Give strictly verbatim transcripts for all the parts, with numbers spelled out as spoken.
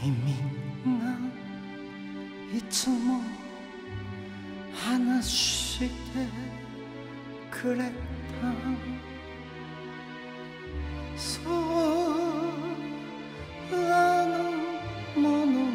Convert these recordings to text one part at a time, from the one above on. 君がいつも話してくれた」「そうあの物語」「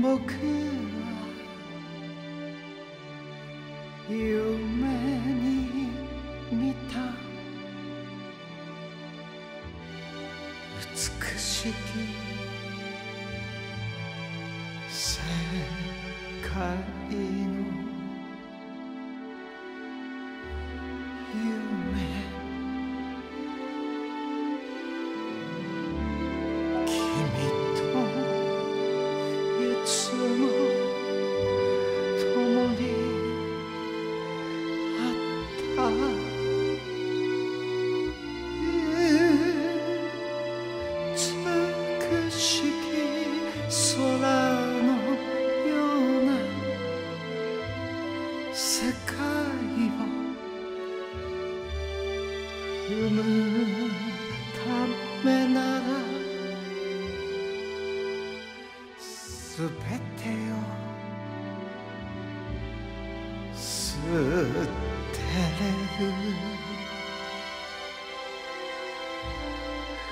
僕は夢に見た」「美しき世界の夢」「君といつも共にあった」世界を生むためならすべてを捨てれる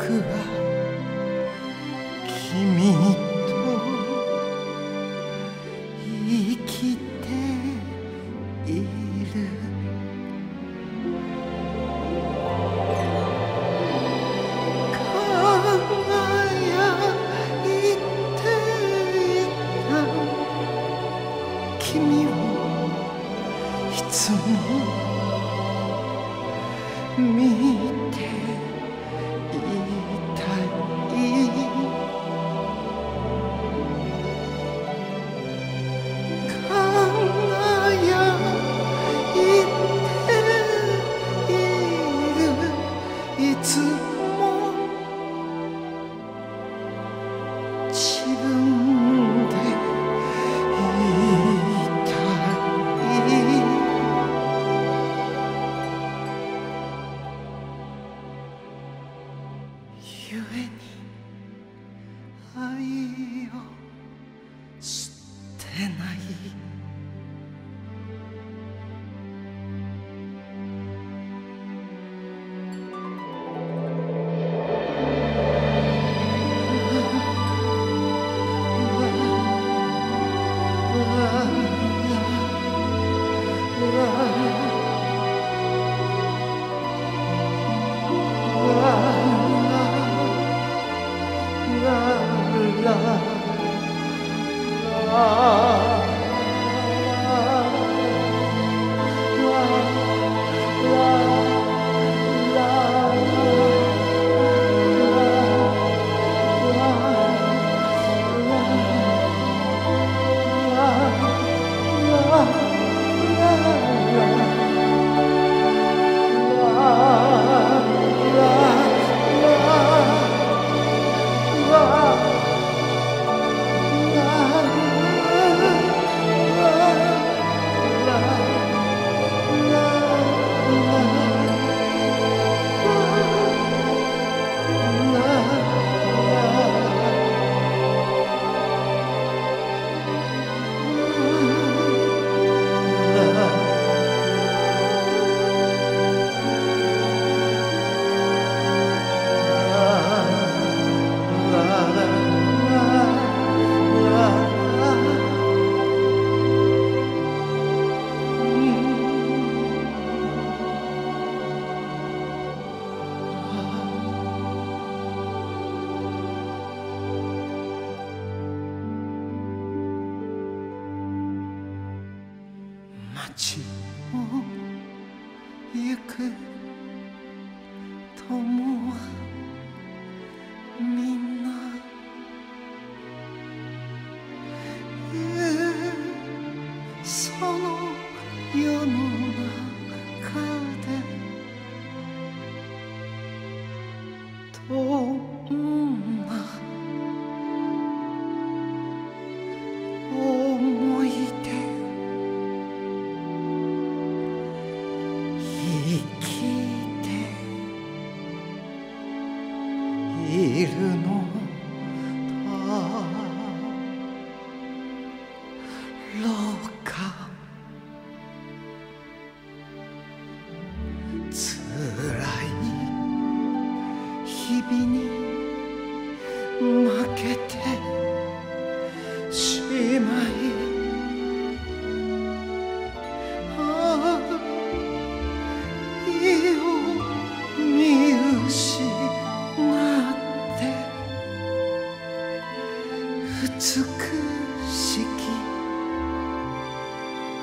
僕は君と生きているいつも見ていたい」「輝いているいつも自分」「町を行く友はみんなその世の中でどんな思い出生きているのだろうか。 日々に負けてしまい、愛を見失って美しき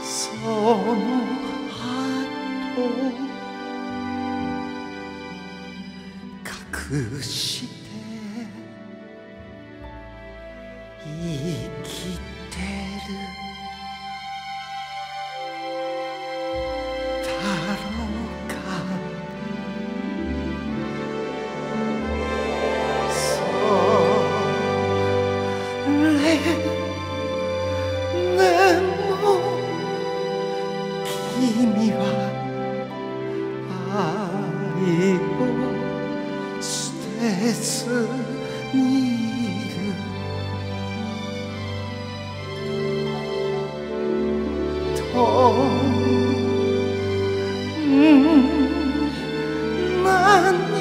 その葉を 隠して生きてるだろうか。それでも君は愛を 別にいる。どんなに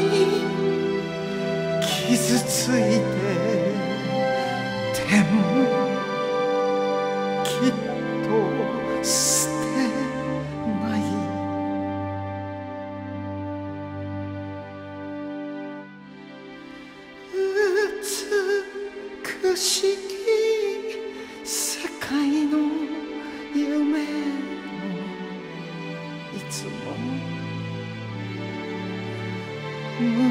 傷ついててもきっと捨てない。 美しい世界の夢をいつも胸に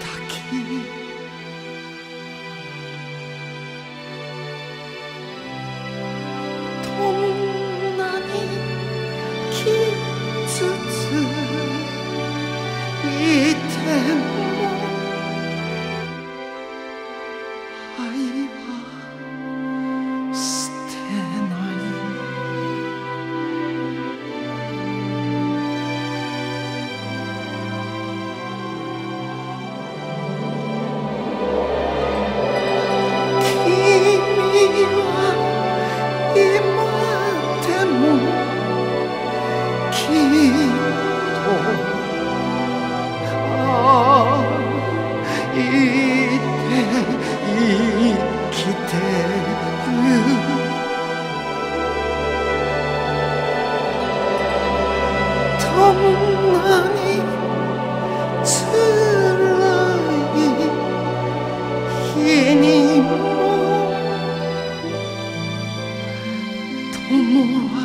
抱きどんなに傷ついても どんなに辛い日にも友は